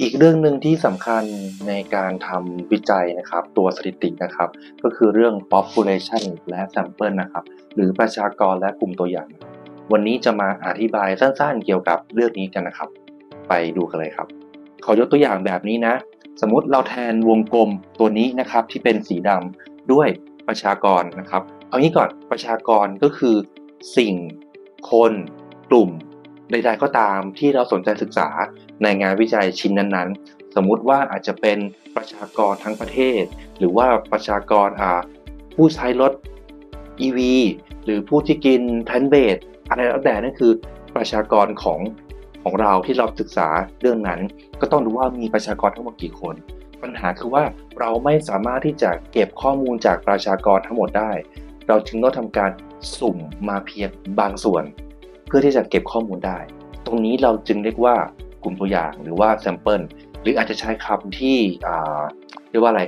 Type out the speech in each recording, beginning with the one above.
อีกเรื่องหนึ่งที่สำคัญในการทำวิจัยนะครับตัวสถิตินะครับก็คือเรื่อง population และ sample นะครับหรือประชากรและกลุ่มตัวอย่างวันนี้จะมาอธิบายสั้นๆเกี่ยวกับเรื่องนี้กันนะครับไปดูกันเลยครับขอยกตัวอย่างแบบนี้นะสมมติเราแทนวงกลมตัวนี้นะครับที่เป็นสีดำด้วยประชากรนะครับเอางี้ก่อนประชากรก็คือสิ่งคนกลุ่มใดๆก็ตามที่เราสนใจศึกษาในงานวิจัยชิ้นนั้นๆสมมุติว่าอาจจะเป็นประชากรทั้งประเทศหรือว่าประชากรผู้ใช้รถ EV หรือผู้ที่กินแพลนท์เบสอะไรแล้วแต่นั่นคือประชากรของเราที่เราศึกษาเรื่องนั้นก็ต้องดูว่ามีประชากรทั้งหมดกี่คนปัญหาคือว่าเราไม่สามารถที่จะเก็บข้อมูลจากประชากรทั้งหมดได้เราจึงต้องทำการสุ่มมาเพียงบางส่วนเพื่อที่จะเก็บข้อมูลได้ตรงนี้เราจึงเรียกว่ากลุ่มตัวอย่างหรือว่าแซมเปิลหรืออาจจะใช้คำที่เรียกว่าอะไร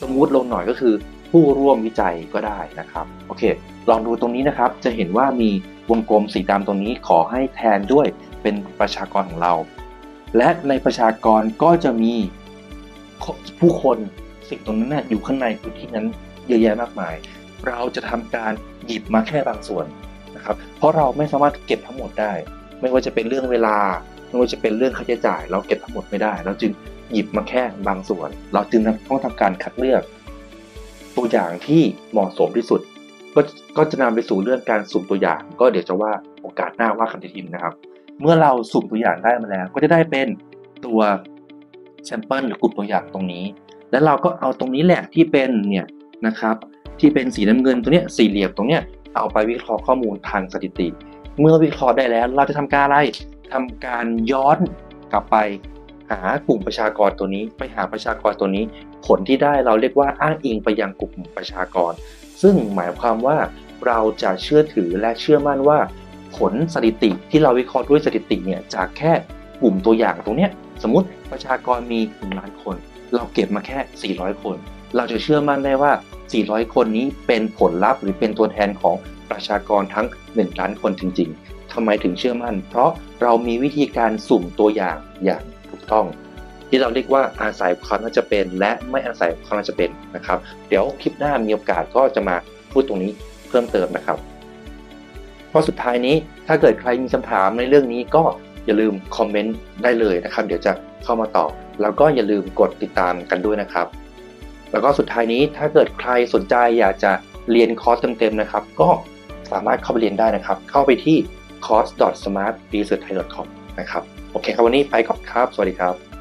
สมมติลงหน่อยก็คือผู้ร่วมวิจัยก็ได้นะครับโอเคลองดูตรงนี้นะครับจะเห็นว่ามีวงกลมสีดำตรงนี้ขอให้แทนด้วยเป็นประชากรของเราและในประชากรก็จะมีผู้คนสิ่งตรงนั้นอยู่ข้างในพื้นที่นั้นเยอะแยะมากมายเราจะทำการหยิบมาแค่บางส่วนนะครับเพราะเราไม่สามารถเก็บทั้งหมดได้ไม่ว่าจะเป็นเรื่องเวลาไม่ว่าจะเป็นเรื่องค่าใช้จ่ายเราเก็บทั้งหมดไม่ได้เราจึงหยิบมาแค่บางส่วนเราจึงต้องทำการคัดเลือกตัวอย่างที่เหมาะสมที่สุดก็จะนำไปสู่เรื่องการสุ่มตัวอย่างก็เดี๋ยวจะว่าโอกาสหน้าว่ากันทีนะครับเมื่อเราสุ่มตัวอย่างได้มาแล้วก็จะได้เป็นตัวแซมเปิลหรือกลุ่มตัวอย่างตรงนี้แล้วเราก็เอาตรงนี้แหละที่เป็นเนี่ยนะครับที่เป็นสีน้ำเงินตัวเนี้ยสี่เหลี่ยมตรงเนี้ยเอาไปวิเคราะห์ข้อมูลทางสถิติเมื่อวิเคราะห์ได้แล้วเราจะทำการอะไรทำการย้อนกลับไปหากลุ่มประชากรตัวนี้ไปหาประชากรตัวนี้ผลที่ได้เราเรียกว่าอ้างอิงไปยังกลุ่มประชากรซึ่งหมายความว่าเราจะเชื่อถือและเชื่อมั่นว่าผลสถิติที่เราวิเคราะห์ด้วยสถิติเนี่ยจากแค่กลุ่มตัวอย่างตรงเนี้ยสมมติประชากรมี1ล้านคนเราเก็บมาแค่400คนเราจะเชื่อมั่นได้ว่า400คนนี้เป็นผลลัพธ์หรือเป็นตัวแทนของประชากรทั้ง1ล้านคนจริงๆทำไมถึงเชื่อมั่นเพราะเรามีวิธีการสุ่มตัวอย่างอย่างถูกต้องที่เราเรียกว่าอาศัยความน่าจะเป็นและไม่อาศัยความน่าจะเป็นนะครับเดี๋ยวคลิปหน้ามีโอกาสก็จะมาพูดตรงนี้เพิ่มเติมนะครับเพราะสุดท้ายนี้ถ้าเกิดใครมีคำถามในเรื่องนี้ก็อย่าลืมคอมเมนต์ได้เลยนะครับเดี๋ยวจะเข้ามาตอบแล้วก็อย่าลืมกดติดตามกันด้วยนะครับแล้วก็สุดท้ายนี้ถ้าเกิดใครสนใจอยากจะเรียนคอร์สเต็มๆนะครับก็สามารถเข้าไปเรียนได้นะครับเข้าไปที่ course.smartresearchthai.com นะครับโอเคครับวันนี้ไปก่อนครับสวัสดีครับ